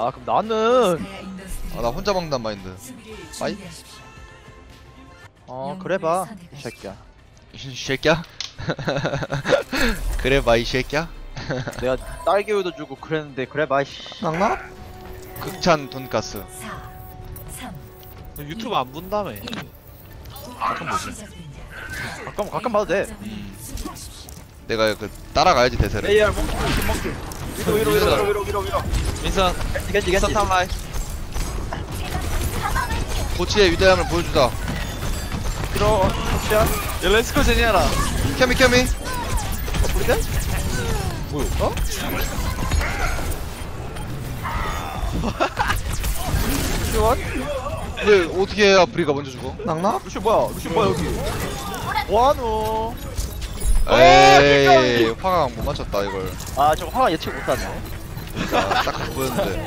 아 그럼 나는 아 나 혼자 막단 마인드 빠이? 어 그래봐 이 새끼야 이 새끼야? 그래봐 이 새끼야? 내가 딸기우도 주고 그랬는데 그래봐 이씨 낙나? 극찬 돈가스 4, 3, 유튜브 안 본다며 가끔 보지 가끔 봐도 돼 내가 그 따라가야지 대세를 AR 먹기 위로 민선 민선 탑라인 고치의 위대함을 보여주다 위로 고치야 야 렛츠고 제니아라 켜미 어? 불이대? 뭐야? 어? 왜 어떻게 아프리카 먼저 죽어? 낙낙? 루시 뭐야 여기 뭐하노 에이 화강 못 맞췄다 이걸 아 저거 화강 예측 못하네 아 딱 보였는데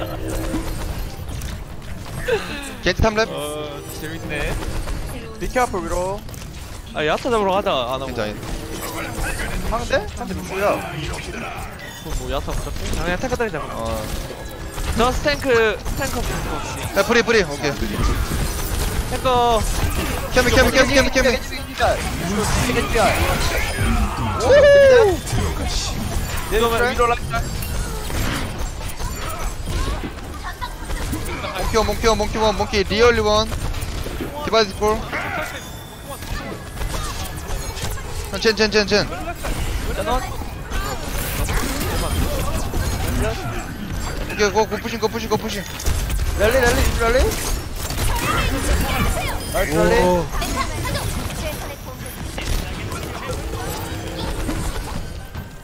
겐지 탐랩? 어 재밌네 비켜 앞으로 위로 아 야타 잡으러 가자 안하고 괜찮아 상대? 상대 누구야? 뭐 야타 못 잡고? 당연히 탱크 따위 잡아 어 저 스탱크 없이 야 프리 오케이 탱커 캐미 내려오면 위로 라이트 몽키 리얼리 원 디바이스 볼 젠 오케이 고 푸신 랠리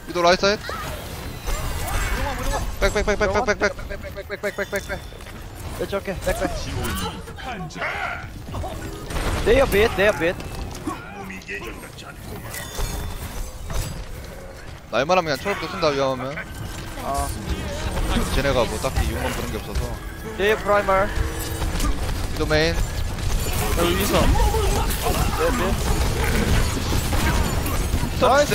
위도 라이트 사이드 백백 내어 빛 날만하면 그냥 철부터 쓴다 위험하면 아 쟤네가 뭐 딱히 이용만 보는 게 없어서 네 프라이멀 위도 메인 여기 있어 나이스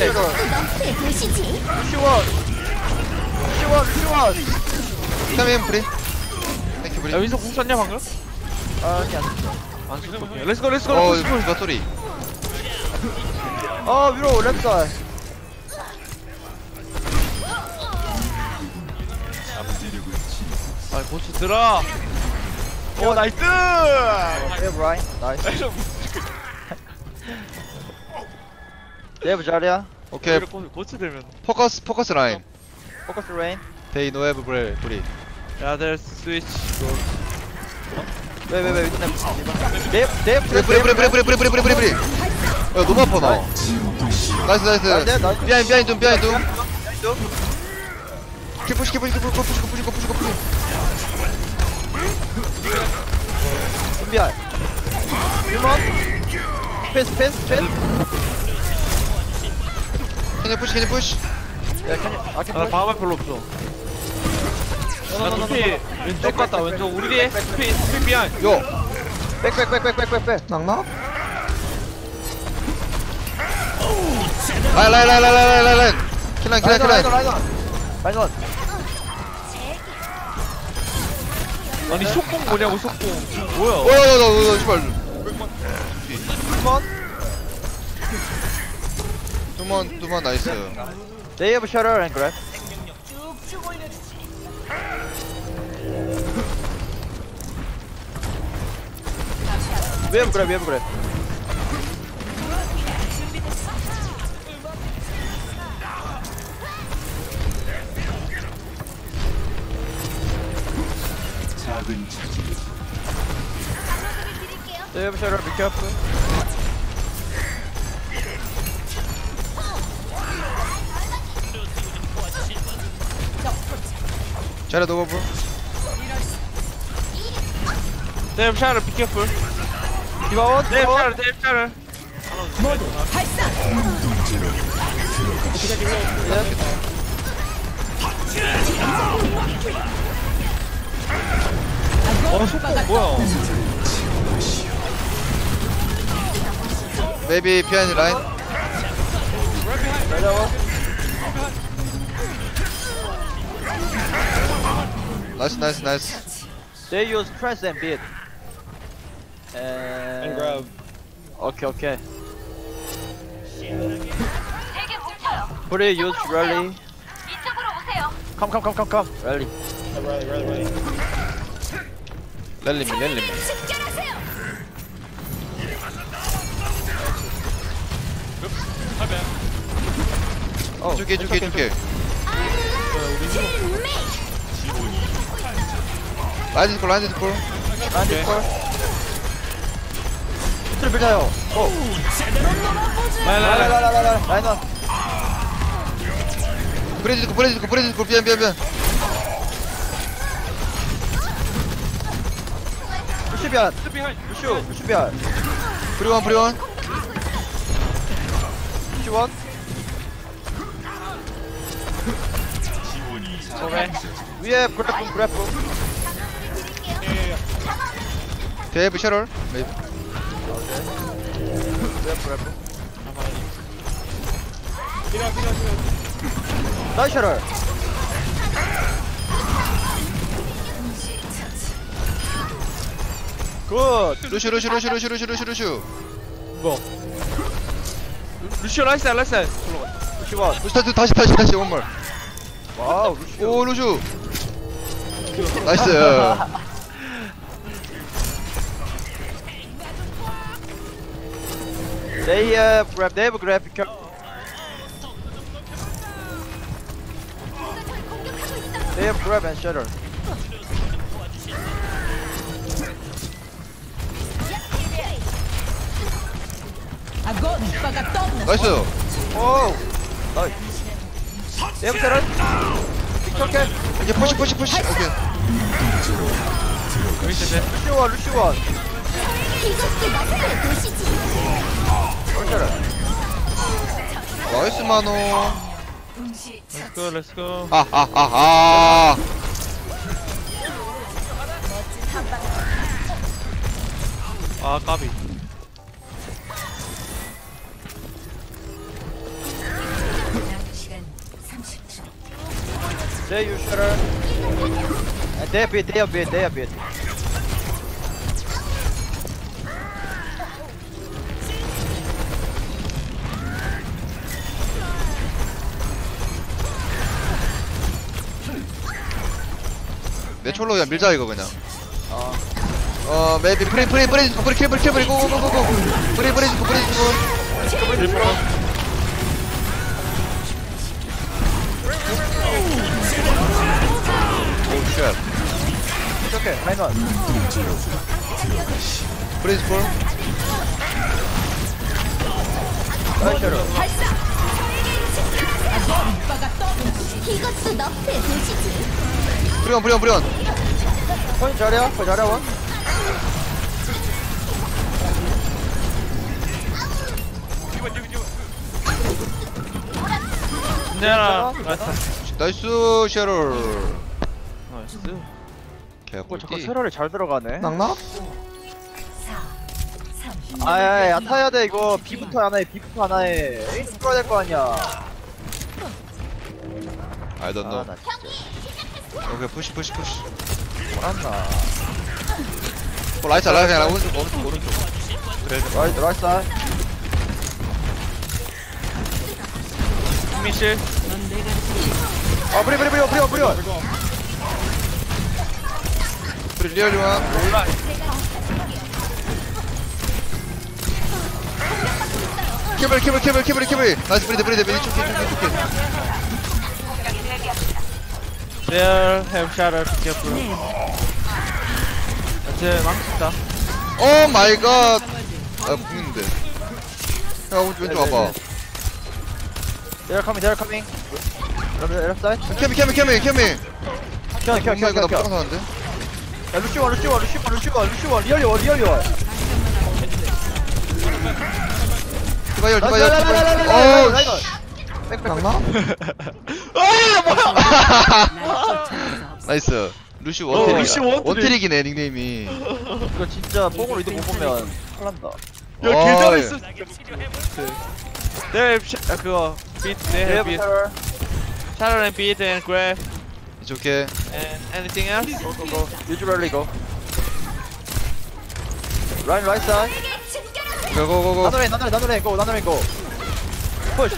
루시원 샤미엔 프리 땡큐 프리 야 윈서 공 쐈냐 방금? 아니 안 쐈어 렛츠고 어 이거 소리 아 위로 렛츠고 아 고추 들어 오 나이스 브라이 나이스 네브 잘이야 오케이 고추 들면 포커스 라인 포커스 레인 데이 노 헤브 브레 브리 야들 스위치 왜왜왜 브레 야 너무 아파 나 나이스 비하인드 푸시 준비할 유먼 패스 캐니 푸시 야 캐니 아 방어막 별로 없어 야 두피 왼쪽 갔다 왼쪽 우리 뒤에 두피 비하이 요 백백 낙낙 라인 킬라인 아니 속공 뭐냐고 속공 뭐야 어야야야야 씨발 2번 나이스 They have a shutter and grab we have grab 데이브샤를 비켜프 잘해 노바브 데이브샤를 비켜프 디바원 데이브샤를 모두 발사 어 속공 뭐야 베이비 피아니 라인 Nice. They use press and beat. And grab. Okay. Pretty use rally. Come. Rally. Rally. Rally me. Oops, my bad. Oh, 줄게. 라이즈 골. 트리플 타요. 고. 라이너. 브레이즈고. 비안. 루시비안. 브리원. 루시원. 위에 브래프 데이브 셔럴 메이브 브래프 나이 셔럴 굿 루슈 뭐 루슈 라이스 루슈 다시 원몰 와우 루슈 오 루슈 나이스 네이브 그래픽 네이브 그래픽 앤 셔터 나이스 오우 나이스 네이브 셔터 빅토켓 이제 푸시 오케이 루시원 나이스 마노 렛츠고 아하하하 아 까비 They use shutter. And they a bit. 내 촐로 그냥 밀자 이거 그냥. maybe 프리 고고고고. 프리 오케이, 라이너 프리즈볼 라이셔로 브리온 포인 잘해요 원 내놔 나이스 셔롤 나이스 개꿀 잠깐 셔롤이 잘 들어가네 낙낙? 아야야 타야돼 이거 B부터 하나에 A도 풀어야 될거 아니야 I don't know 오케이 푸시 뭐란나 라이스 오른쪽 라이스 미실 아 브리 리얼리와 몰라 케블 나이스 브리드 이쪽에 리얼 햄샤를 비켜불어 이제 망쳤다 오 마이갓 아 궁인데 야 왼쪽 와봐 They're coming. 네, 그거 비트, 네, 비트. 샤론 비트 앤 그래프 It's okay. And anything else? Go, go, go. Usually go. Run right side. Go, go, go, go. Another lane, another lane, go, another lane, go. Push.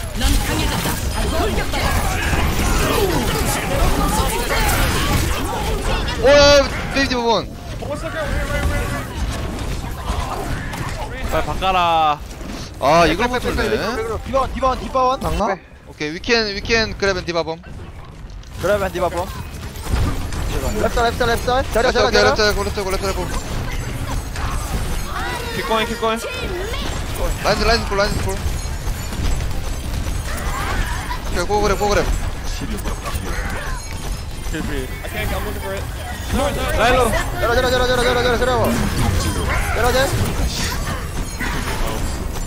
Oh, 51. 빨리 바꿔라. 아, 이걸 못 했네. 디바원, 디바원, 디바원. 당나? 오케이, we can grab and 디바범. 그래 맨 디바 봄 랩살 랩살 자리야 자리야 랩살 킥고잉 킥고잉 라인즈 볼 라인즈 볼 오케이 고그랩 킬비 라일로 자라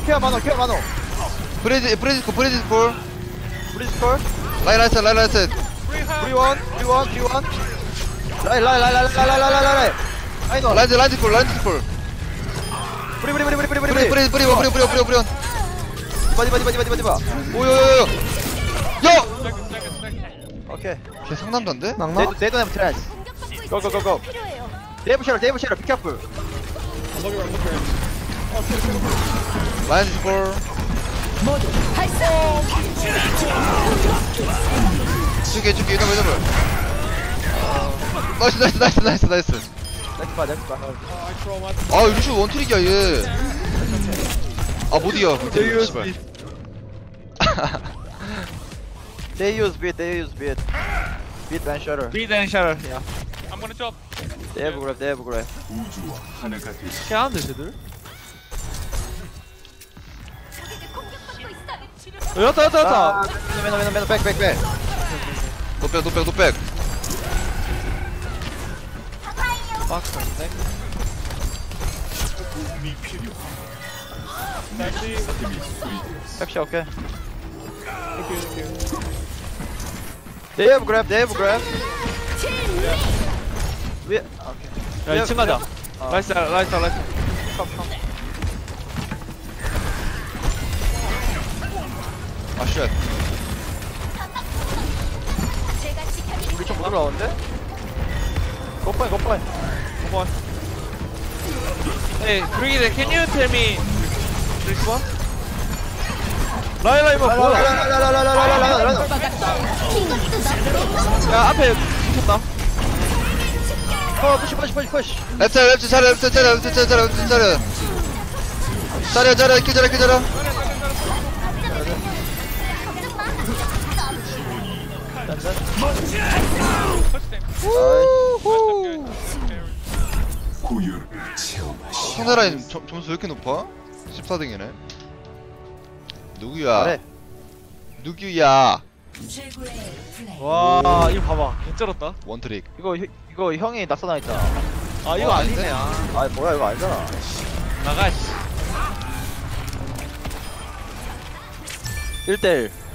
케어 마노 브레이즈 볼 라이라이트 브리원 라이 아이노 라이즈 콜 브리원 디바 오요요요 요! 오케이 걔 상남자인데? 막나? 네도 네버 트라이즈 고고고고 데이브 쉐러 피카풀 라이즈 콜 모두 발사 죽여 이놈 나이스 넥스파 아 루시 원트릭이야 얘 아 못이겨 They use beat Beat and shutter yeah I'm gonna chop They have grab 걔한데 쟤들? 왔다 맨 백 노백 캡시 오케이 They have grab 위에 오케이 야 2층 가자 라이스 아 쉣 우리 좀 못 올라오는데? 굿바이 에이 브리기드 can you tell me this one? 라이브 뭐야? 야 앞에 붙였다 푸시 랩트 자려 큐 자려 상대라인 점수 왜 이렇게 높아? 14등이네 누구야 와 이거 봐봐 개쩔었다 원트릭 이거 형이 낙서당했다 아 이거 아니네 아 뭐야 이거 아니잖아 나가 1대1